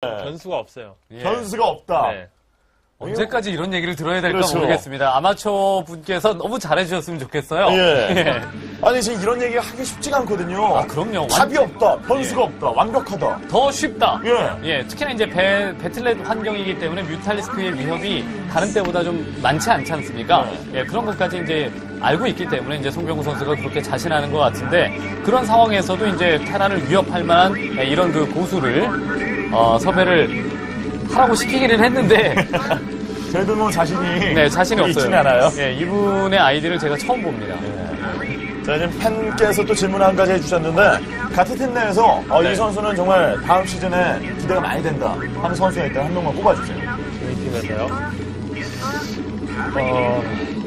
변수가 없어요. 예. 변수가 없다. 네. 언제까지 이런 얘기를 들어야 될까 그렇죠. 모르겠습니다. 아마추어 분께서 너무 잘해주셨으면 좋겠어요. 예. 예. 아니 지금 이런 얘기 하기 쉽지가 않거든요. 아, 그럼요. 답이 없다. 변수가 예. 없다. 완벽하다. 더 쉽다. 예. 예. 특히나 이제 배틀넷 환경이기 때문에 뮤탈리스크의 위협이 다른 때보다 좀 많지 않지 않습니까? 예. 예. 그런 것까지 이제 알고 있기 때문에 이제 송병우 선수가 그렇게 자신하는 것 같은데 그런 상황에서도 이제 테란을 위협할 만한 이런 그 고수를 섭외를 하라고 시키기는 했는데 저희도 뭐 자신이 네, 자신이 없어요. 않아요. 네, 이분의 아이디를 제가 처음 봅니다. 네. 자, 지금 팬께서 또 질문 한 가지 해주셨는데 같은 팀 내에서 네. 이 선수는 정말 다음 시즌에 기대가 많이 된다 하는 선수가 있다면 한 명만 뽑아주세요. 저희 팀에서요?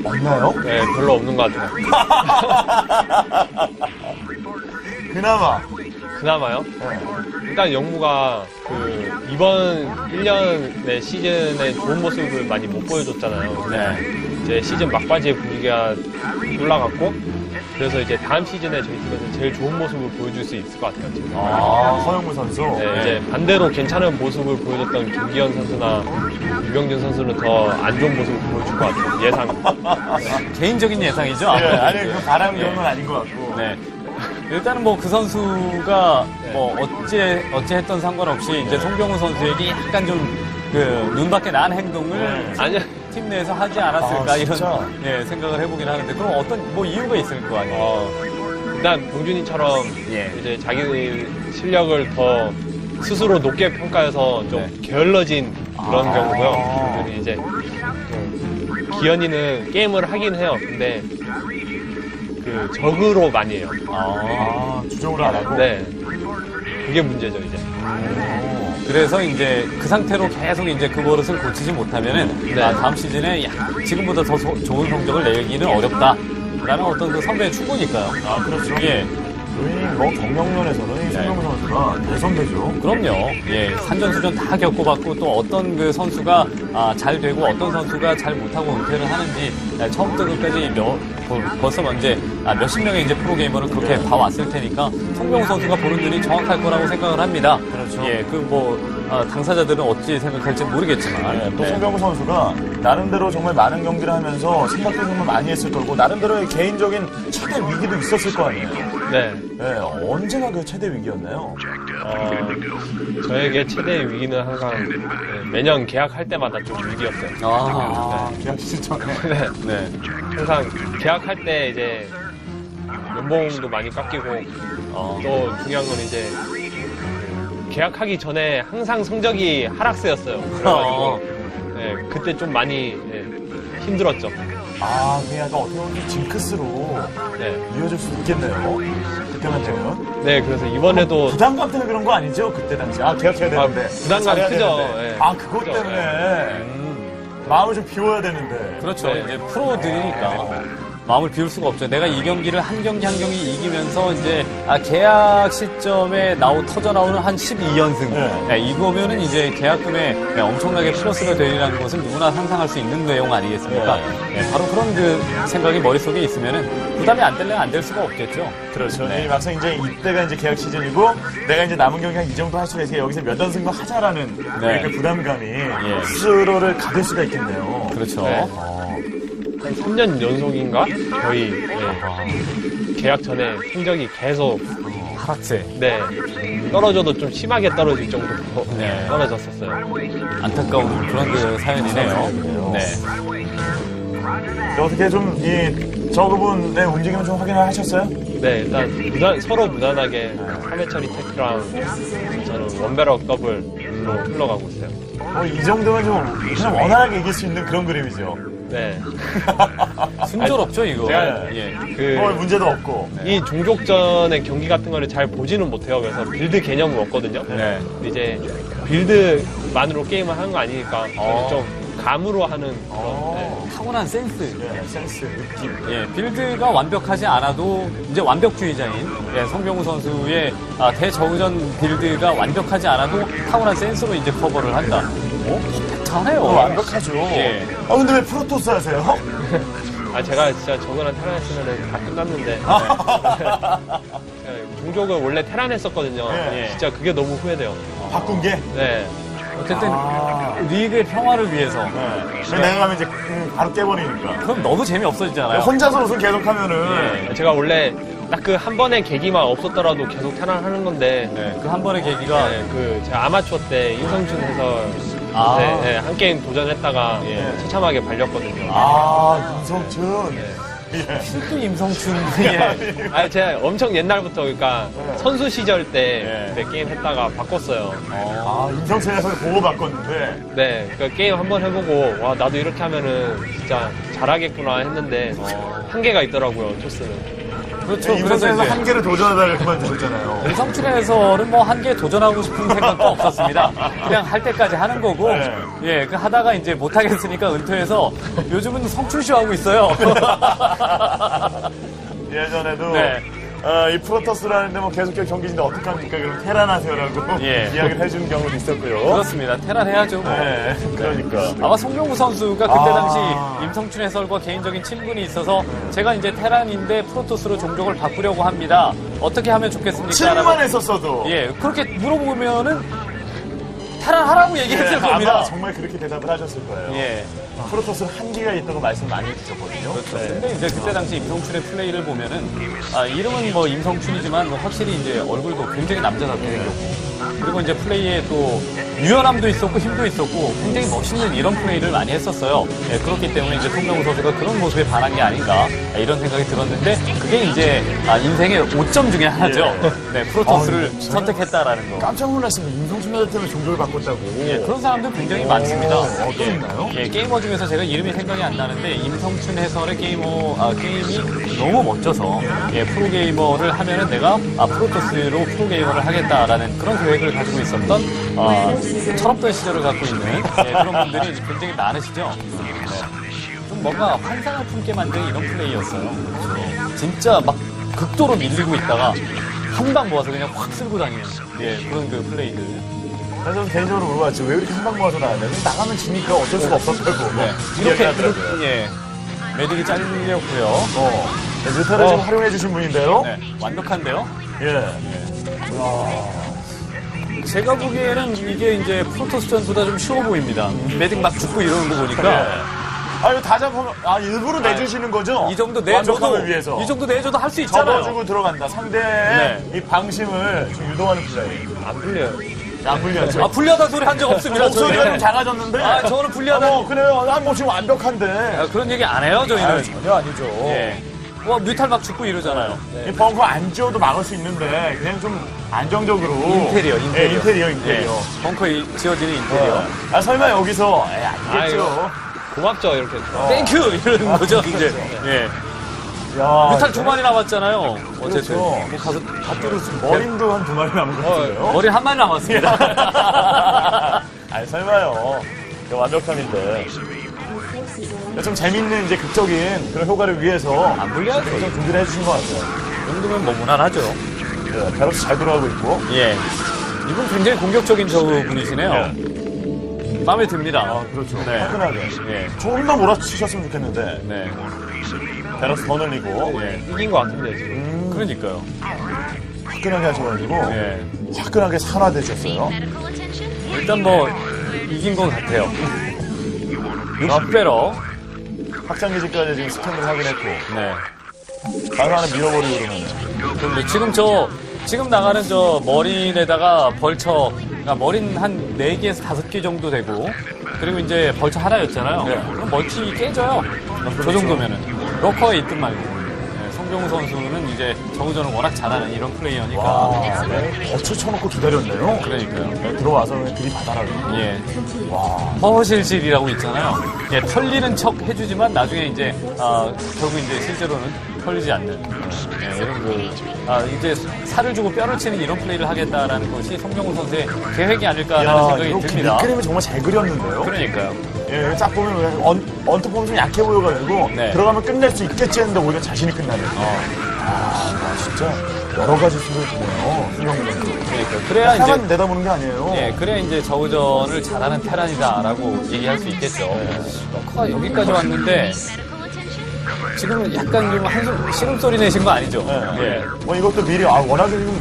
없나요? 네, 별로 없는 것 같아요. 그나마요? 네. 일단 영무가 그 이번 1년의 시즌에 좋은 모습을 많이 못 보여줬잖아요. 네. 이제 시즌 막바지의 분위기가 올라갔고 그래서 이제 다음 시즌에 저희 팀에서 제일 좋은 모습을 보여줄 수 있을 것 같아요. 지금. 아, 서영구 선수? 네, 이제 반대로 괜찮은 모습을 보여줬던 김기현 선수나 유병준 선수는 더 안 좋은 모습을 보여줄 것 같아요. 예상. 개인적인 예상이죠? 네, 아니, 그 바람 이런 건 아닌 것 같고. 네. 일단은 뭐 그 선수가 뭐 어찌했던 상관없이 이제 송병우 선수에게 약간 좀 그 눈밖에 난 행동을 팀 내에서 하지 않았을까 이런 예, 생각을 해보긴 하는데 그럼 어떤 뭐 이유가 있을 거 아니에요? 일단 봉준이처럼 이제 자기 실력을 더 스스로 높게 평가해서 좀 게을러진 그런 경우고요. 이제 기현이는 게임을 하긴 해요. 근데 그 적으로 많이 해요. 아, 주적으로 안 하고? 네. 그게 문제죠, 이제. 그래서 이제 그 상태로 계속 이제 그 버릇을 고치지 못하면은 네. 다음 시즌에 지금보다 더 좋은 성적을 내기는 어렵다라는 어떤 그 선배의 추구니까요. 아, 그렇죠. 예. 뭐 경력면에서는 이 송병우 선수가 대선배죠. 그럼요. 예, 산전수전 다 겪어봤고 또 어떤 그 선수가 잘 되고 어떤 선수가 잘 못하고 은퇴를 하는지 처음부터 끝까지 벌써 이제 몇십 명의 이제 프로게이머를 그렇게 봐왔을 테니까 송병우 선수가 보는 눈이 정확할 거라고 생각을 합니다. 그렇죠. 예, 그 뭐. 당사자들은 어찌 생각할지 모르겠지만 또 송병우 선수가 나름대로 정말 많은 경기를 하면서 생각도 정말 많이 했을 거고 나름대로의 개인적인 최대 위기도 있었을 거 아니에요? 네. 네. 언제가 그 최대 위기였나요? 저에게 최대 위기는 항상 매년 계약할 때마다 좀 위기였어요. 아, 계약 시즌 전에? 네. 항상 계약할 때 이제 연봉도 많이 깎이고 또 중요한 건 이제 계약하기 전에 항상 성적이 하락세였어요. 그래가지고 네, 그때 좀 많이 힘들었죠. 아, 그게 약간 어떻게 보면 징크스로 이어질 수 있겠네요. 그때만 되면. 네, 그래서 이번에도 부담감 때문에 그런 거 아니죠? 그때 당시. 아, 계약해야 되는데. 부담감 크죠. 네. 아, 그것 그렇죠. 때문에 마음을 좀 비워야 되는데. 그렇죠. 네. 이제 프로들이니까. 마음을 비울 수가 없죠. 내가 이 경기를 한 경기 한 경기 이기면서 이제 계약 시점에 터져나오는 한 12연승. 네. 이거면은 이제 계약금에 엄청나게 플러스가 되리라는 것은 누구나 상상할 수 있는 내용 아니겠습니까? 네. 네. 바로 그런 그 생각이 머릿속에 있으면은 부담이 안 되려면 안 될 수가 없겠죠. 그렇죠. 네. 막상 이제 이때가 이제 계약 시즌이고 내가 이제 남은 경기 한 이 정도 할 수가 있으니까 여기서 몇 연승만 하자라는 네. 그 부담감이 예. 스스로를 가질 수가 있겠네요. 그렇죠. 네. 3년 연속인가? 저희 계약 전에 성적이 계속 하락세. 네. 떨어져도 좀 심하게 떨어질 정도로 떨어졌었어요. 안타까운 그런 그 사연이네요. 네. 어떻게 좀 저 그분의 움직임을 좀 확인을 하셨어요? 네, 일단 서로 무난하게 3회처리 태클랑 저는 원베럭 더블로 흘러가고 있어요. 이 정도면 좀 원활하게 이길 수 있는 그런 그림이죠. 네. 순조롭죠, 이거. 제가, 문제도 없고. 이 종족전의 경기 같은 거를 잘 보지는 못해요. 그래서 빌드 개념은 없거든요. 네. 근데 이제 빌드만으로 게임을 하는 거 아니니까 좀 감으로 하는 그런 타고난 센스. 예, 센스, 느낌. 예, 빌드가 완벽하지 않아도 이제 완벽주의자인 송병우 선수의 대저우전 빌드가 완벽하지 않아도 타고난 센스로 이제 커버를 한다. 잘해요. 완벽하죠. 예. 근데 왜 프로토스 하세요? 아, 제가 진짜 저거랑 테란 했으면 다 끝났는데. 네. 종족을 원래 테란 했었거든요. 예. 진짜 그게 너무 후회돼요. 바꾼 게? 네. 어쨌든 리그의 평화를 위해서. 네. 그럼 내가 가면 이제 바로 깨버리니까. 그럼 너무 재미없어지잖아요. 혼자서 우승 계속 하면은. 네. 제가 원래 딱 그 한 번의 계기만 없었더라도 계속 탈환하는 건데. 네. 그 한 번의 계기가. 네. 그 제가 아마추어 때 임성춘 해설. 아. 네, 한 게임 도전했다가 예. 처참하게 발렸거든요. 아, 임성춘. 예. 실제 임성춘. 예. 아, 제가 엄청 옛날부터, 그러니까 선수 시절 때 예. 게임 했다가 바꿨어요. 아, 임성춘에서 보고 바꿨는데. 네, 그러니까 게임 한번 해보고 와, 나도 이렇게 하면은 진짜 잘하겠구나 했는데 한계가 있더라고요, 토스는. 그렇죠. 임성춘에서 한계를 도전하다가 그만두셨잖아요. 임성춘에서는 뭐 한계에 도전하고 싶은 생각도 없었습니다. 그냥 할 때까지 하는 거고, 네. 예, 그 하다가 이제 못하겠으니까 은퇴해서 요즘은 성춘쇼하고 있어요. 예전에도 네. 이 프로토스라는데 뭐 계속해서 경기인데 어떡합니까? 그럼 테란하세요라고 예. 이야기를 해준 경우도 있었고요. 그렇습니다. 테란해야죠. 뭐. 네, 그러니까. 네. 아마 송경우 선수가 그때 당시 임성춘 해설과 개인적인 친분이 있어서 제가 이제 테란인데 프로토스로 종족을 바꾸려고 합니다. 어떻게 하면 좋겠습니까? 친분만 했었어도. 예, 그렇게 물어보면은 테란하라고 얘기했을 겁니다. 아마 정말 그렇게 대답을 하셨을 거예요. 예. 프로토스는 한계가 있다고 말씀 많이 해주셨거든요. 그렇죠. 네. 근데 이제 그때 당시 임성춘의 플레이를 보면은, 이름은 뭐 임성춘이지만 뭐 확실히 이제 얼굴도 굉장히 남자답게 생겼고, 그리고 이제 플레이에 또 유연함도 있었고 힘도 있었고 굉장히 멋있는 이런 플레이를 많이 했었어요. 예, 그렇기 때문에 이제 송병우 선수가 그런 모습에 반한 게 아닌가 이런 생각이 들었는데 그게 이제 인생의 오점 중에 하나죠. 네, 프로토스를 선택했다라는 거. 깜짝 놀랐습니다. 임성춘 해설 때문에 종족을 바꿨다고. 예, 그런 사람들 굉장히 많습니다. 어떤 있나요? 예, 게이머 중에서 제가 이름이 생각이 안 나는데 임성춘 해설의 게임이 너무 멋져서 예, 프로게이머를 하면은 내가 프로토스로 프로게이머를 하겠다라는 그런 계획을 가지고 있었던 철없던 시절을 갖고 있는 예, 그런 분들이 굉장히 많으시죠. 좀 뭔가 환상을 품게 만든 이런 플레이였어요. 진짜 막 극도로 밀리고 있다가 한 방 모아서 그냥 확 쓸고 다니는 예, 그런 그 플레이들. 저는 개인적으로 물어봤죠. 왜 이렇게 한 방 모아서 나왔냐면 나가면 지니까 어쩔 수가 없었다고. 네. 이렇게 예, 매듭이 잘렸고요. 뮤타를 지금 활용해주신 분인데요. 네. 완벽한데요. 예. 제가 보기에는 이게 이제 프로토스전보다 좀 쉬워 보입니다. 매듭 막 죽고 이러는 거 보니까. 네. 아, 이거 다 잡으면, 일부러 내주시는 거죠? 이 정도 내줘도, 위해서. 이 정도 내줘도 할 수 있잖아요. 접어주고 들어간다. 상대의 네. 이 방심을 좀 유도하는 플레이. 안 불려요. 안 불려요. 불려다 소리 한 적 없습니다. 목소리가 좀 작아졌는데. 저는 불려다. 그래요. 난 뭐 지금 완벽한데. 그런 얘기 안 해요, 저희는. 전혀 아니죠. 예. 뮤탈 막 죽고 이러잖아요. 네. 이 벙커 안 지워도 막을 수 있는데, 그냥 좀. 안정적으로 인테리어. 예, 인테리어. 예. 벙커에 지어지는 인테리어. 설마 여기서 아니겠죠. 고맙죠 이렇게. 땡큐 이러는 거죠 이제. 예. 뮤탈 2마리 남았잖아요. 어쨌든 뭐 가서 다 뚫었습니다. 머린도 한 2마리 남은 것 같은데요. 머리 1마리 남았습니다. 설마요. 완벽함인데. 좀 재밌는 이제 극적인 그런 효과를 위해서 안 불리하게 좀 준비를 해주신 것 같아요. 이 정도면 뭐 무난하죠. 배럭스 잘 돌아가고 있고. 예. 이분 굉장히 공격적인 저 분이시네요. 예. 마음에 듭니다. 그렇죠. 네. 화끈하게. 예. 조금만 몰아치셨으면 좋겠는데. 네. 배럭스 더 늘리고. 예. 이긴 것 같은데, 지금. 그러니까요. 화끈하게 하셔가지고. 예. 화끈하게 산화되셨어요. 일단 뭐, 이긴 것 같아요. 6배럭. 확장기지까지 지금 스탠을 확인했고. 네. 바로 하나 밀어버리고 그러면. 그런데 지금 나가는 저 머린에다가 벌처, 그러니까 머린 한 4개에서 5개 정도 되고, 그리고 이제 벌처 하나였잖아요. 네. 그럼 멀티 깨져요. 저 정도면은. 러커에 있든 말고. 네, 송병우 선수는 이제 저우전을 워낙 잘하는 이런 플레이어니까. 와, 네. 벌처 쳐놓고 기다렸네요. 그러니까요. 네, 들어와서 들이받아라고. 예. 와. 허허실실이라고 있잖아요. 예, 털리는 척 해주지만 나중에 이제, 결국 이제 실제로는 털리지 않는 이런 이제 살을 주고 뼈를 치는 이런 플레이를 하겠다라는 것이 송병우 선수의 계획이 아닐까라는 생각이 듭니다. 그림을 정말 잘 그렸는데요. 그러니까요. 예, 딱 보면 언뜻 보면 좀 약해 보여가지고 네. 들어가면 끝낼 수 있겠지 했는데 오히려 자신이 끝나네요. 진짜 여러 가지 수를 보네요. 송병우 선수. 그러니까 그래야 이제 테란 내다보는 게 아니에요. 예, 그래야 이제 저우전을 잘하는 테란이다라고 얘기할 수 있겠죠. 러커가 여기까지 왔는데. 지금 약간 좀 한숨, 시름소리 내신 거 아니죠? 네. 예. 뭐 이것도 미리, 워낙에 지금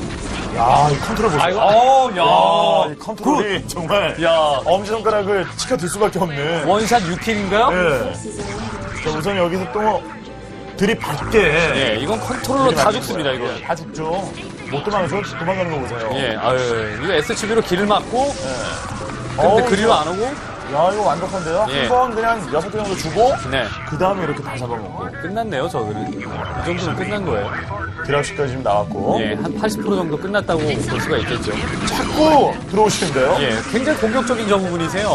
야, 이 컨트롤 보세요. 야, 이 컨트롤이 정말. 야, 엄지손가락을 치켜들 수밖에 없는. 원샷 6킬인가요? 네. 자, 우선 여기서 또 들이 밝게. 네, 이건 컨트롤로 다 죽습니다, 이거. 다 죽죠. 못 도망가서 도망가는 거 보세요. 예, 아유, 이거 SCB로 길을 막고. 예. 근데 그리로 안 오고. 야, 이거 완벽한데요? 예. 한번 그냥 6개 정도 주고, 네. 그 다음에 이렇게 다 잡아먹고. 끝났네요, 저들은. 이 정도면 끝난 거예요. 드랍십까지 지금 나왔고. 예, 한 80% 정도 끝났다고 볼 수가 있겠죠. 자꾸 들어오시는데요? 예, 굉장히 공격적인 저 부분이세요.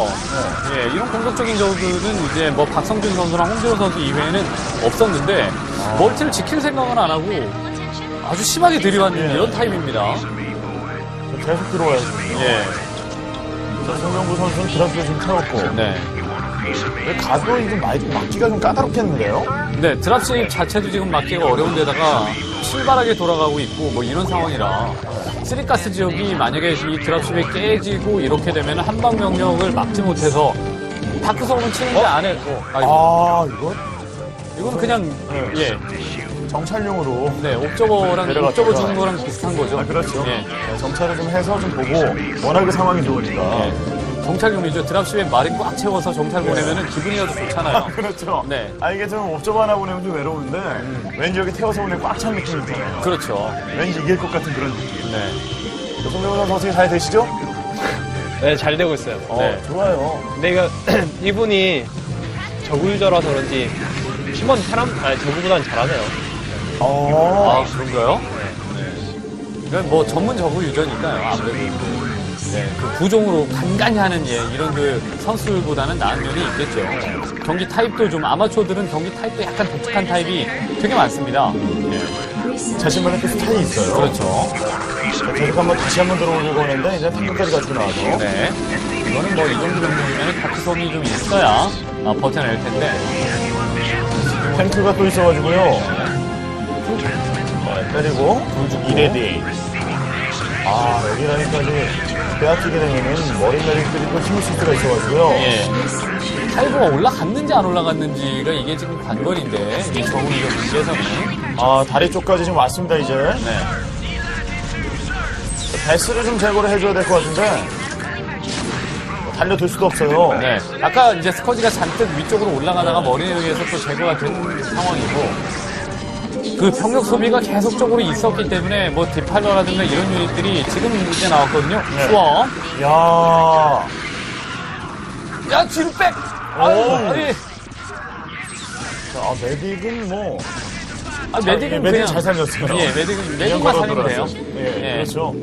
네. 예, 이런 공격적인 저들은 이제 뭐 박성준 선수랑 홍준호 선수 이외에는 없었는데, 멀티를 지킬 생각은 안 하고, 아주 심하게 들이받는 이런 타입입니다. 계속 들어와야죠. 예. 송병구 선수는 드랍도 좀 채웠고. 네. 가도 이제 막기가 좀 까다롭겠는데요? 네, 드랍 진입 자체도 지금 막기가 어려운 데다가 출발하게 돌아가고 있고 뭐 이런 상황이라 쓰리가스 지역이 만약에 이 드랍십에 깨지고 이렇게 되면 한방 명령을 막지 못해서 다크서울은 치는데 안 했고. 아, 이건 그냥, 예. 정찰용으로. 네, 옵저버 주는 거랑 비슷한 거죠. 아, 그렇죠. 네. 정찰을 좀 해서 좀 보고, 워낙에 상황이 좋으니까. 네. 정찰용이죠. 드랍십에 말이 꽉 채워서 정찰 보내면은 기분이 아주 좋잖아요. 아, 그렇죠. 네. 아, 이게 좀 옵저버 하나 보내면 좀 외로운데, 왠지 여기 태워서 보내면 꽉 찬 느낌이 있잖아요. 그렇죠. 왠지 이길 것 같은 그런 느낌. 네. 송병우 선수 어떻게 잘 되시죠? 네, 잘 되고 있어요. 네. 좋아요. 근데 이분이 저구유저라서 그런지, 팀원 저구보단 잘하네요. 아, 그런가요? 네. 그러니까 뭐 전문 저구 유저니까요. 아무래도 네, 그 부종으로 간간히 하는 이런 그 선수들보다는 나은 면이 있겠죠. 경기 타입도 좀 아마추어들은 경기 타입도 약간 독특한 타입이 되게 많습니다. 네. 자신만의 그 스타일이 있어요. 그렇죠. 계속 한번 다시 한번 들어오려고 하는데 이제 탑까지 가지고 나와서. 네. 이거는 뭐 이 정도 정도면 각성이 좀 있어야 버텨낼 텐데. 탱크가 또 있어가지고요. 때리고 이레디. 아, 여기라니까지 빼앗기게 되면은 머리매릭들이 또 힘을 쓸 수가 있어가지고요. 예. 타이거가 올라갔는지 안 올라갔는지가 이게 지금 관건인데 이 정우리가 문제에서는 다리 쪽까지 지금 왔습니다 이제. 네. 배스를 좀 제거를 해줘야 될 것 같은데. 달려들 수도 없어요. 네. 아까 이제 스커지가 잔뜩 위쪽으로 올라가다가 머리에 의해서 또 제거가 된 상황이고. 그 병력 소비가 계속적으로 있었기 때문에 뭐 디팔러라든가 이런 유닛들이 지금 이제 나왔거든요. 수원. 네. 야, 뒤로 백. 아니. 자, 메딕은 뭐. 메딕은 그냥 잘 살렸어요. 예, 메딕만 살리면 돼요. 예, 그렇죠.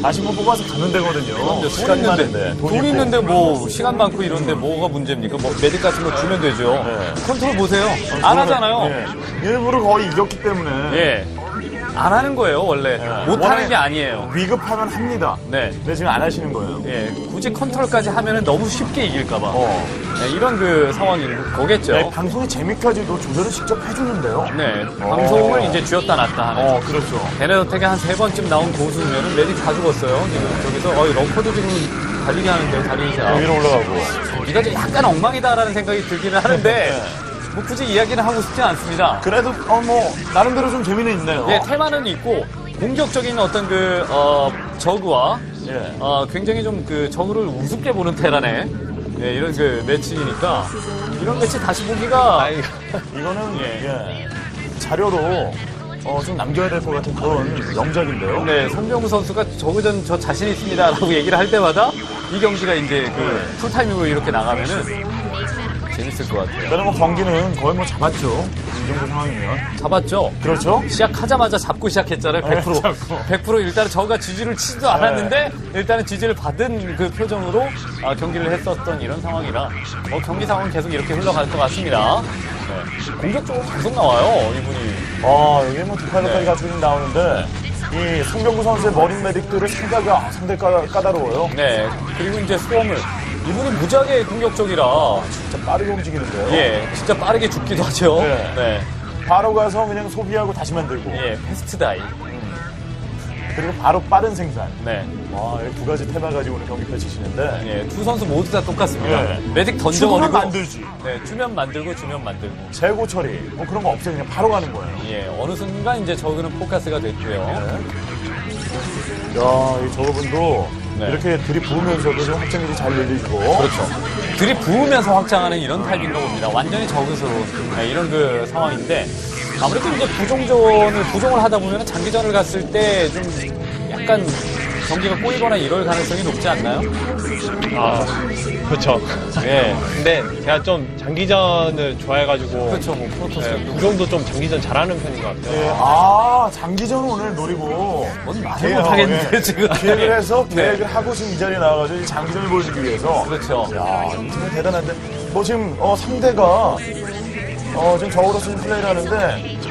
다시 뭐 뽑아서 가면 되거든요. 시간 많은데. 돈 있는데 뭐, 시간 많고 이런데 뭐가 문제입니까? 뭐, 메딕 같은 거 주면 되죠. 네. 컨트롤 보세요. 안 하잖아요. 네. 일부러 거의 이겼기 때문에. 예. 안 하는 거예요, 원래. 네. 못 하는 게 아니에요. 위급하면 합니다. 네. 근데 지금 안 하시는 거예요. 예. 굳이 컨트롤까지 하면은 너무 쉽게 이길까봐. 네, 이런 그 상황이 거겠죠. 네, 방송의 재미까지도 조절을 직접 해주는데요. 네, 방송을 이제 쥐었다 놨다 하는. 그렇죠. 베네더택에 한 3번쯤 나온 고수면은 메딕 다 죽었어요. 지금 저기서 러커도 지금 달리게 하는데요. 달리기가 위로 올라가고. 이거 좀 약간 엉망이다라는 생각이 들기는 하는데. 네. 뭐 굳이 이야기는 하고 싶진 않습니다. 그래도 뭐 나름대로 좀 재미는 있네요. 네, 테마는 있고 공격적인 어떤 그 저그와 굉장히 좀 그 저그를 우습게 보는 테란에. 예, 이런 그 매치니까 이런 매치 다시 보기가 이거는 자료로 좀 남겨야 될 것 같은 그런 명작인데요. 네, 송병우 선수가 저그전 저 자신 있습니다라고 얘기를 할 때마다 이 경기가 이제 그 풀타임으로 이렇게 나가면은 재밌을 것 같아요. 그러면 경기는 거의 뭐 잡았죠. 이 정도 상황이면 잡았죠. 그렇죠. 시작하자마자 잡고 시작했잖아요. 100%. 100% 일단은 저가 지지를 치지도 않았는데 일단은 지지를 받은 그 표정으로 경기를 했었던 이런 상황이라 경기 상황은 계속 이렇게 흘러갈 것 같습니다. 네. 공격적으로 계속 나와요, 이분이. 여기 뭐 디파일러까지 가지고 나오는데 이 송병구 선수의 머린 메딕들을 상대가 상대 까다로워요. 네. 그리고 이제 수험을. 이분이 무지하게 공격적이라 진짜 빠르게 움직이는데요. 예, 진짜 빠르게 죽기도 하죠. 네. 네. 바로 가서 그냥 소비하고 다시 만들고. 예, 패스트 다이. 그리고 바로 빠른 생산. 네. 와, 두 가지 테마 가지고 오늘 경기 펼치시는데. 예, 두 선수 모두 다 똑같습니다. 메딕 던져버리고. 주면 만들지. 네, 주면 만들고. 재고 처리. 뭐 그런 거 없어요. 그냥 바로 가는 거예요. 예, 어느 순간 이제 저그는 포커스가 됐고요. 야, 이 저분도 네. 이렇게 들이부으면서도 좀 확장력이 잘 열리고. 그렇죠. 들이부으면서 확장하는 이런 타입인가 봅니다. 완전히 적으로 네, 이런 그 상황인데 아무래도 이제 부종을 하다 보면 장기전을 갔을 때 좀 약간 경기가 꼬이거나 이럴 가능성이 높지 않나요? 아, 그렇죠. 예. 근데 제가 좀 장기전을 좋아해가지고. 그렇죠. 뭐 프로토스. 예, 우정도 좀 장기전 잘하는 편인 것 같아요. 예. 아, 장기전 오늘 노리고. 뭔 말을 못하겠는데 예. 지금. 계획을 해서 계획을 하고 지금 이 자리에 나와가지고 장기전을 보여주기 위해서. 그렇죠. 야, 정말 대단한데. 뭐 지금 상대가 지금 저으로서 지금 플레이를 하는데 좀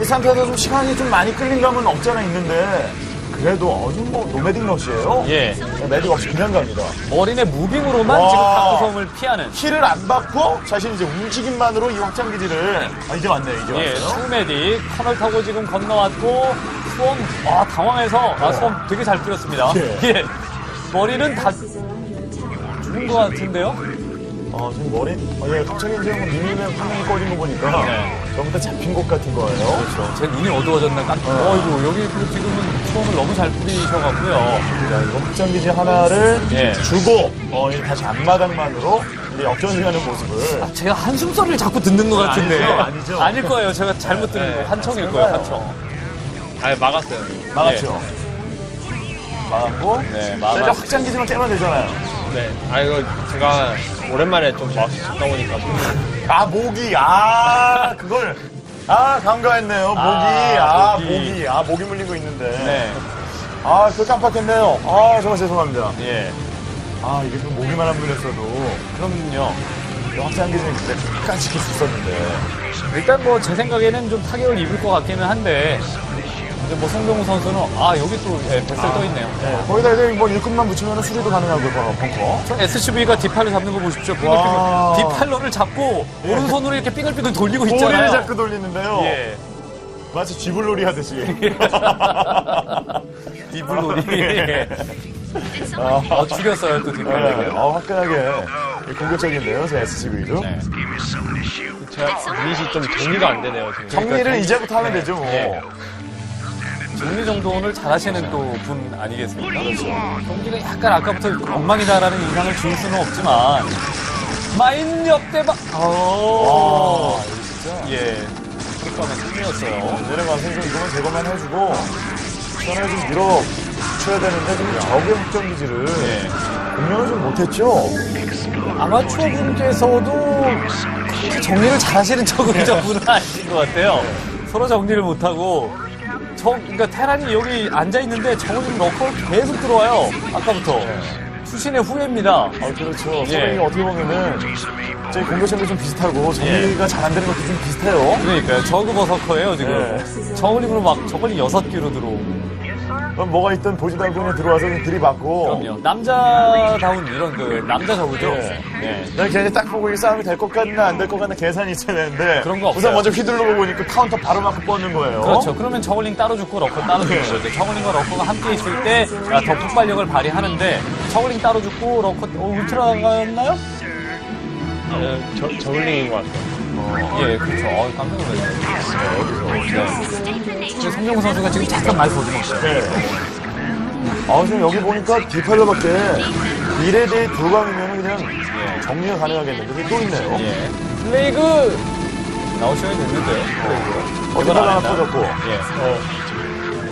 이 상태에서 좀 시간이 좀 많이 끌린 감은 없잖아 있는데. 그래도 아주 뭐 노매딩 러시예요. 예. 매딩 없이 그냥 갑니다. 머리네 무빙으로만 지금 각도성을 피하는. 힐을 안 받고 자신 이제 움직임만으로 이 확장 기지를. 아 이제 왔네요. 이제 왔어요. 예. 수매디 터널 타고 지금 건너왔고 수원 당황해서 수원 되게 잘 뚫었습니다. 예. 예. 머리는 다 죽은 것 같은데요. 지금 예, 갑자기 이제 미니맵 화면이 꺼진 거 보니까 전부 다 잡힌 것 같은 거예요. 그렇죠. 제 눈이 어두워졌나 깜짝 어이구, 여기 지금은 수험을 너무 잘 뿌리셔가고요. 자, 이거 확장기지 하나를 예. 주고, 다시 앞마당만으로 이제 역전하는 모습을. 아, 제가 한숨 소리를 자꾸 듣는 것 같은데. 아니죠. 아닐 거예요. 제가 잘못 들은 거. 한청일 거예요, 한청. 아, 막았어요. 막았죠. 예. 막았고, 네, 막았고. 확장기지만 깨면 되잖아요. 네. 아, 이거 제가 오랜만에 좀 마우스 잡다 보니까. 아, 모기. 아, 그걸. 아, 간과했네요. 모기. 모기 물린 거 있는데. 네. 아, 그거 깜빡했네요. 아, 정말 죄송합니다. 예. 아, 이게 좀 모기만 안 물렸어도. 그럼요. 확장기전이 그때 끝까지 킬 수 있었는데. 일단 뭐 제 생각에는 좀 타격을 입을 것 같기는 한데. 근데 뭐 송병우 선수는 여기 또 뱃살 떠 있네요. 네. 거기다 이제 뭐 일꾼만 붙이면 수리도 가능하고요. 벙커. SCV가 디팔로 잡는 거 보십시오. 빙글빙글. 디팔로를 잡고 오른손으로 이렇게 빙글빙글 돌리고 있잖아요. 머리를 잡고 돌리는데요. 예. 마치 쥐불놀이 하듯이. 쥐불놀이. 예. 죽였어요 또 디팔로. 화끈하게 공격적인데요, 제 SCV도. 네. 제가 이미지 좀 정리가 안 되네요. 지금. 정리를 그러니까 이제부터 하면 되죠. 뭐. 예. 정리정돈을 잘하시는 또 분 아니겠습니까? 그렇죠. 경기가 약간 아까부터 엉망이다라는 인상을 줄 수는 없지만 마인 역대박! 와, 이거 진짜? 예. 그러니까 승리였어요. 내려가서 이거는 제거만 해주고 전에 좀 밀어붙여야 되는데 좀 적의 확정기지를 공략을 좀 못했죠? 아마추어 분께서도 크게 정리를 잘하시는 저분은 아닌 것 같아요. 서로 정리를 못하고 그러니까 테란이 여기 앉아있는데 저는 러커 계속 들어와요. 아까부터. 수신의 후예입니다. 그렇죠. 예. 어떻게 보면은 저희 공격심도 좀 비슷하고 정리가 잘 안 되는 것도 좀 비슷해요. 그러니까요. 저그 버서커예요 지금. 예. 저글링으로 막 저글링 6개로 들어오고. 그럼 뭐가 있든 보지도 않고 그냥 들어와서 들이받고. 그럼요. 남자다운 이런 그 남자 저그죠. 네. 난 괜히 딱 보고 이 싸움이 될 것 같나 안 될 것 같나 계산이 있어야 되는데. 그런 거 없어요. 우선 먼저 휘둘러보고 보니까 카운터 바로 맞고 뻗는 거예요. 그렇죠. 그러면 저글링 따로 죽고 러커 따로 죽는 거죠. 저글링과 러커가 함께 있을 때 더 폭발력을 발휘하는데 저글링 따로 죽고 러커 울트라였나요? 저글링인 것 같아요. 예, 그렇죠. 깜짝 놀랐어요. 여기서. 송경우 선수가 지금 잠깐 많이 보듬었어요. 네. 지금 여기 보니까 디팔러밖에 1에 대해 돌감이면 그냥 정리가 가능하겠는데. 또 있네요. 예. 플레이그 나오셔야 됐는데요. 디팔러 하나 터졌고. 예.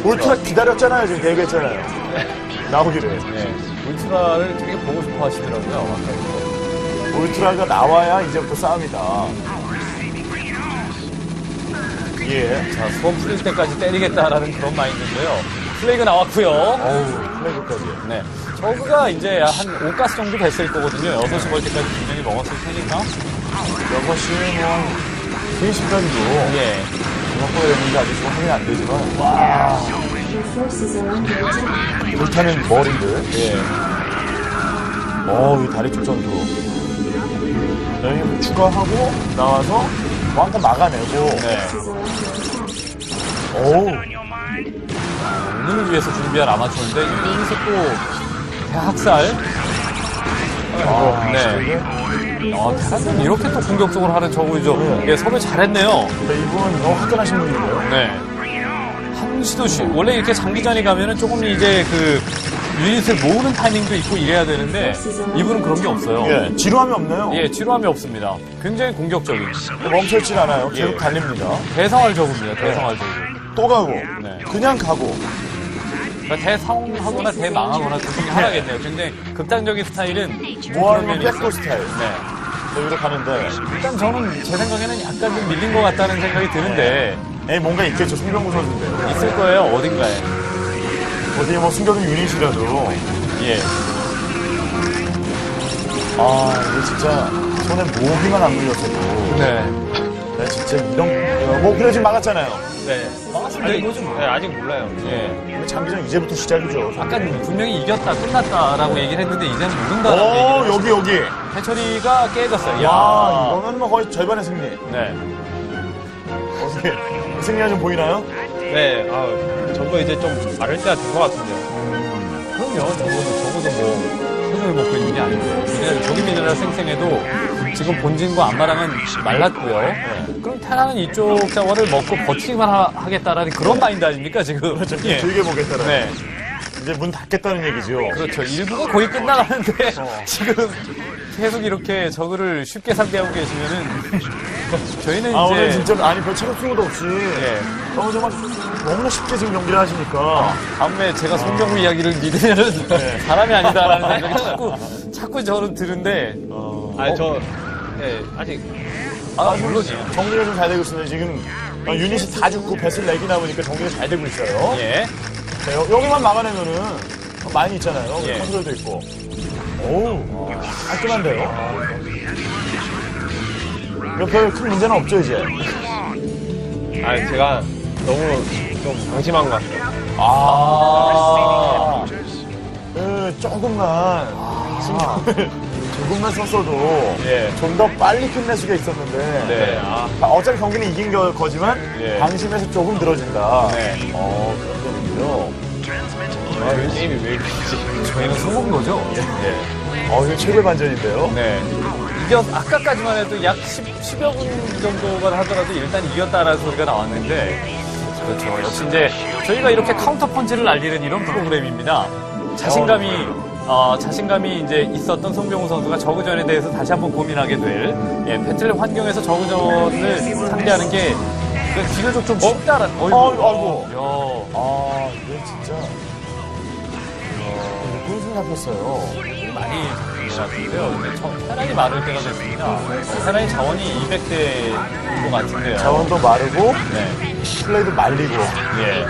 울트라 기다렸잖아요. 지금 계획했잖아요. 나오기를. 예. 울트라를 되게 보고 싶어 하시더라고요. 아까 울트라가 나와야 이제부터 싸움이다. 예. 자, 수원 풀릴 때까지 때리겠다라는 그런 마인드인데요. 플레이그 나왔고요. 플레이그까지. 네. 저그가 이제 한 5가스 정도 됐을 거거든요. 6시 멀티까지 분명히 먹었을 테니까. 6시면 3시까지도. 예. 먹어야 되는데 아직 좀 확인이 안 되지만. 와. 불타는 머리들. 예. 이 다리 쪽 전투. 여기 추가하고 나와서. 왕따 막아내고. 네. 오우. 오늘을 위해서 준비한 아마추어인데, 여기서 또, 대학살. 네. 대학살 이렇게 또 공격적으로 하는 저구이죠. 예, 섭외 잘했네요. 근데 이분, 화끈하신 분이고요. 네. 한 시도시 원래 이렇게 장기전이 가면은 조금 이제 그 유닛을 모으는 타이밍도 있고 이래야 되는데 이분은 그런 게 없어요. 예, 지루함이 없네요. 예, 지루함이 없습니다. 굉장히 공격적인. 멈춰있질 않아요. 계속 예. 달립니다. 대상활적입니다. 대상활적으로. 예. 또 가고. 네. 그냥 가고. 그러니까 대성하거나 대망하거나 그 중에 하나겠네요. 굉장히 극단적인 스타일은 모아놓으면 백도 스타일. 네. 여기로 가는데 일단 저는 제 생각에는 약간 좀 밀린 것 같다는 생각이 드는데 네. 에이, 뭔가 있겠죠. 송병구 선수인데요. 있을 거예요. 어딘가에. 어디 뭐 숨겨둔 유닛이라도. 예. 아 이거 진짜 손에 모기만 안 물렸어도 네. 네 진짜 이런 뭐 그래 지금 막았잖아요. 네. 막았으면 이거지 뭐. 네, 아직 몰라요. 예. 장기전 이제부터 시작이죠. 아까 분명히 이겼다 끝났다라고 얘기를 했는데 이제는 누군가라고. 오 여기. 해철이가 깨졌어요. 야, 이거는 뭐 거의 절반의 승리. 네. 어떻게 승리가 좀 보이나요? 네. 아, 저도 이제 좀 마를 때가 된 것 같은데요. 그럼요. 적어도 뭐 소중히 먹고 있는 게 아닌데. 조기 미네랄 생생해도 지금 본진과 안마랑은 말랐고요. 네. 그럼 테라는 이쪽 자원을 먹고 버티기만 하겠다라는 그런 마인드 아닙니까 지금? 그렇죠. 예. 즐겨보겠다라는. 네. 이제 문 닫겠다는 얘기죠. 그렇죠. 1부가 거의 끝나가는데 지금 계속 이렇게 저그를 쉽게 상대하고 계시면은 저희는 아, 이제 오늘 진짜 아니 별 차고 수고도 없이 예. 너무 정말 너무 쉽게 지금 경기를 하시니까 다음에 제가 송경우 이야기를 믿으면은 네. 사람이 아니다라는 생각이 자꾸 저는 드는데 아니 저 네, 아직 아 물론이요. 정리가 좀 잘 되고 있습니다. 지금 유닛이 다 죽고 배슬 4개 남으니까 정리가 잘 되고 있어요. 예. 네, 여기만 막아내면은 많이 있잖아요. 예. 컨트롤도 있고. 오우, 깔끔한데요? 옆에 큰 문제는 없죠, 이제? 아, 제가 너무 좀 방심한 것 같아요. 아, 그, 조금만, 조금만 썼어도 예. 좀 더 빨리 끝내수가 있었는데 네. 아. 어차피 경기는 이긴 거지만 예. 방심해서 조금 늘어진다. 네. 아, 이 게임이 왜 이렇게 저희는 성공 거죠? 예. 네. 이거 최대 반전인데요? 네. 아까까지만 해도 약 10여 분 정도만 하더라도 일단 이겼다라는 소리가 나왔는데. 그렇죠. 역시 이제 저희가 이렇게 카운터 펀치를 날리는 이런 프로그램입니다. 자신감이 이제 있었던 송병우 선수가 저그전에 대해서 다시 한번 고민하게 될. 예, 배틀 환경에서 저그전을 상대하는 게. 기가 좀 쉽다라는. 아이고. 아, 이게 진짜. 꿀순 잡혔어요. 많이 잡힌데요. 테란이 마를 때가 됐습니다. 테란이 자원이 200대인 것 같은데요. 자원도 마르고, 네. 플레이도 말리고. 예.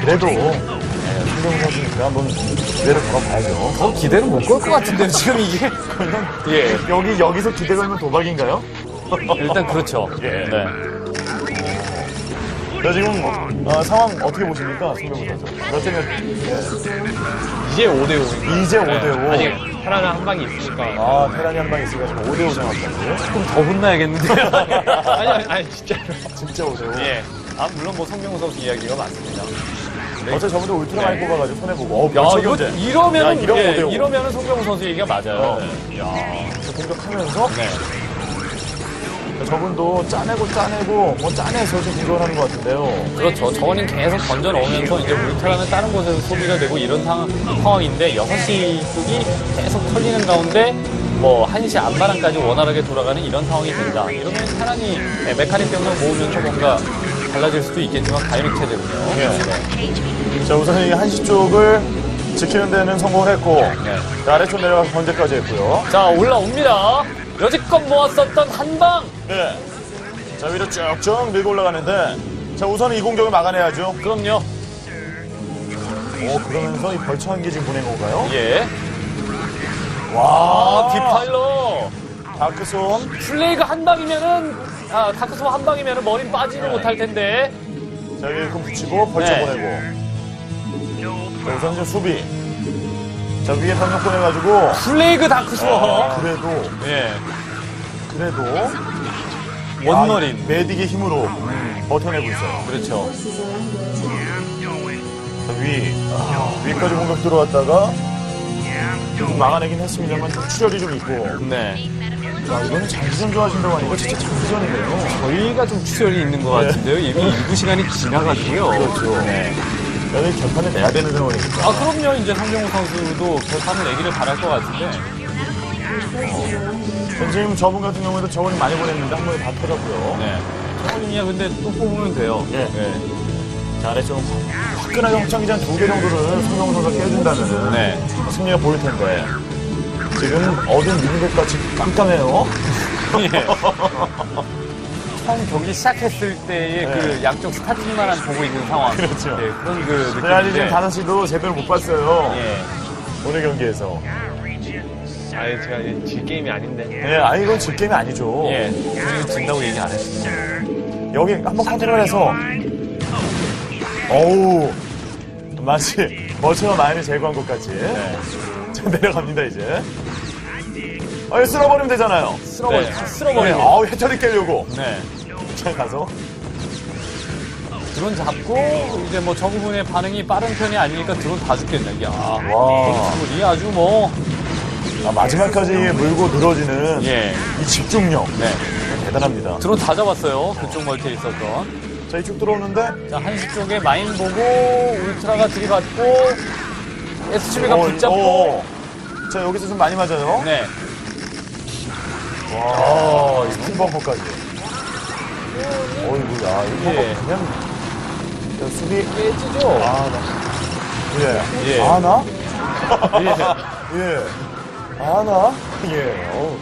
그래도, 송병우 선수니까 한번 기대를 걸어봐야죠. 더 기대를 못 걸 것 같은데요, 지금 이게. 그러면, 예. 여기서 기대 걸면 도박인가요? 일단 그렇죠. 예. 네. 나 지금 상황 어떻게 보십니까? 송병구 선수. 몇 대면 이제 5대5. 이제 5대5. 아직 테란이 한 방이 있으니까. 아, 테란이 한 방이 있으니까 지금 5대5 생각하는데요? 조금 더 혼나야겠는데요? 아니, 진짜로. 진짜 5대5. 예. 아, 물론 뭐 송병구 선수 이야기가 맞습니다. 네. 어차피 저분들 울트라 많이 뽑아가지고 손해보고. 이러면은 송병구 선수 얘기가 맞아요. 네. 이야. 공격하면서? 네. 저분도 짜내고 뭐 짜내서 지금 공격하는 것 같은데요. 그렇죠. 저거는 계속 던져 넣으면서 이제 울트라는 다른 곳에서 소비가 되고 이런 상황인데 6시 쪽이 계속 털리는 가운데 뭐 1시 안마랑까지 원활하게 돌아가는 이런 상황이 된다. 이러면 사람이 메카닉 때문에 모으면서 뭔가 달라질 수도 있겠지만 다이렉트 체제군요. 네. 네. 자 우선 이 1시 쪽을 지키는 데는 성공을 했고 네. 아래쪽 내려가서 번제까지 했고요. 자 올라옵니다. 여지껏 모았었던 한방! 네. 자, 위로 쭉쭉 밀고 올라가는데, 자, 우선 이 공격을 막아내야죠. 그럼요. 그러면서 이 벌처 한 개 지금 보낸 건가요? 예. 와, 디파일러! 다크솜. 플레이가 한 방이면은, 다크솜 한 방이면은 머리 빠지지 못할 텐데. 자, 여기 금 붙이고, 벌처 네. 보내고. 자, 우선 이제 수비. 자, 위에 방역 보내가지고. 플레이그 다크소. 그래도. 예. 그래도. 원너린. 아, 메딕의 힘으로 버텨내고 있어요. 그렇죠. 자, 위까지 공격 들어왔다가. 좀 막아내긴 했습니다만, 출혈이 좀 있고. 네. 야, 이거는 장기전 좋아하신다고 하니까 진짜 장기전이네요. 저희가 좀 추월이 있는 것 같은데요. 이미 일부 시간이 지나가지고요. 그렇죠. 네. 여기 결판을 내야 되는 상황이니까. 아, 그럼요. 이제 송경우 선수도 결판을 내기를 바랄 것 같은데. 지금 저분 같은 경우에도 저분이 많이 보냈는데 한 번에 다 터졌고요. 네. 저분이야 근데 또 뽑으면 돼요. 예. 네. 아래쪽은 화끈한 영창기장 2개 정도는 송경우 선수가 깨준다면 네. 승리가 보일 텐데 지금 어두운 미국같이 깜깜해요. 예. 처음 경기 시작했을 때의 네. 그 양쪽 스타팅만 보고 있는 상황. 그렇죠. 네, 그런 그 느낌인데. 사실 지금 다나 씨도 제대로 못 봤어요. 예. 오늘 경기에서. 아예 제가 질 게임이 아닌데. 네, 아니 이건 질 게임이 아니죠. 예. 진다고 얘기 안 했어요. 여기 한번 컨트롤 해서. 어우, 마치 멀쩡한 마음이 제거한 것 같이. 네. 자, 내려갑니다, 이제. 아, 쓸어버리면 되잖아요. 쓸어버리면. 네. 아우, 해처리 깨려고. 네. 잘 가서. 드론 잡고, 이제 뭐 저 부분의 반응이 빠른 편이 아니니까 드론 다 죽겠네. 야, 와. 이 아주 뭐. 아, 마지막까지 물고 늘어지는 예. 이 집중력. 네. 대단합니다. 드론 다 잡았어요. 그쪽 멀티에 있었던. 자, 이쪽 들어오는데? 자, 한시 쪽에 마인 보고, 울트라가 들이받고, SCB가 붙잡고. 자, 여기서 좀 많이 맞아요. 네. 와, 이 쿵벙커까지. 어이구, 야, 이 쿵벙커 예. 그냥. 야, 수비 깨지죠? 아, 나. 예. 예. 아, 나? 예. 예. 아, 나? 예. 어우.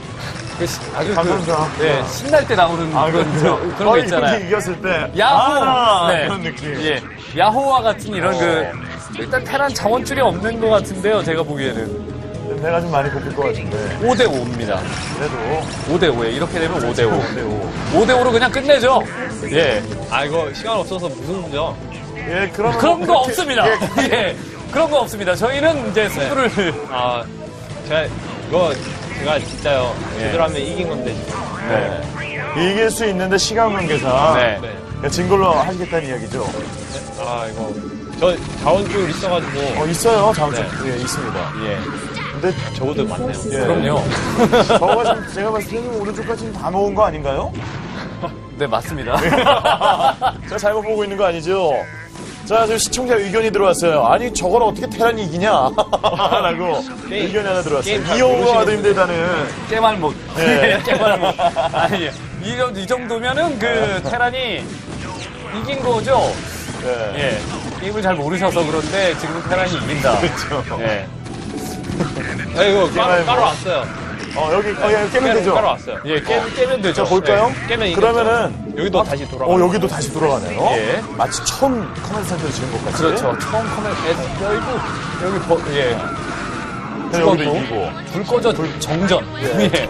아주 그, 네, 신날 때 나오는 아, 그런 거 있잖아요. 이겼을 때 야호 아, 네. 그런 느낌. 예, 야호와 같은 이런 그 일단 테란 자원줄이 없는 것 같은데요. 제가 보기에는 내가 좀 많이 굽힐 것 같은데 5대5입니다. 그래도 5대5에 이렇게 되면 5대5 5대5로 그냥 끝내죠. 예, 아 이거 시간 없어서 무슨 문제죠? 예, 그런 거 없습니다. 예, 그런 거 없습니다. 저희는 이제 승부를 네. 아 제가 이거 제가 진짜요. 제대로 하면 이긴 건데. 네. 네. 이길 수 있는데 시간 관계상 네. 진 걸로 하시겠다는 이야기죠. 네. 아 이거 저 자원줄 있어가지고. 있어요 자원줄. 네. 예 있습니다. 예. 근데 저거도 많네요. 예. 그럼요. 저거 지금 제가 봤을 때는 오른쪽까지 다 모은 거 아닌가요? 네 맞습니다. 제가 잘못 보고 있는 거 아니죠? 자, 지금 시청자 의견이 들어왔어요. 아니, 저걸 어떻게 테란이 이기냐? 라고 게임, 의견이 하나 들어왔어요. 이용호가 와도 힘들다는. 깨말못. 네. 깨말못. 아니, 이 정도면은 그 테란이 이긴 거죠? 네. 예. 게임을 잘 모르셔서 그런데 지금 테란이 이긴다. 그렇죠. 예. 아이고, 따로 왔어요. 여기, 예, 깨면 되죠? 따로 왔어요. 예, 깨면 되죠. 자, 볼까요? 예, 깨면 그러면은. 여기도 다시 돌아가요. 여기도 다시 돌아가네요. 예. 마치 처음 커맨드 센터를 지은 것 같이. 그렇죠. 처음 커맨드 센터. 여기, 예. 여기도 이기고. 불 꺼져, 정전. 예. 예.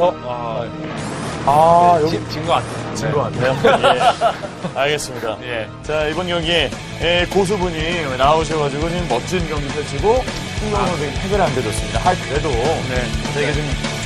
여기. 진 것 같아요. 진 것 같아요. 예. 알겠습니다. 예. 자, 이번 경기에 고수분이 나오셔가지고 지금 멋진 경기 펼치고, 송경우 선생님 패배를 안 드렸습니다. 그래도. 네. 저희가 지금.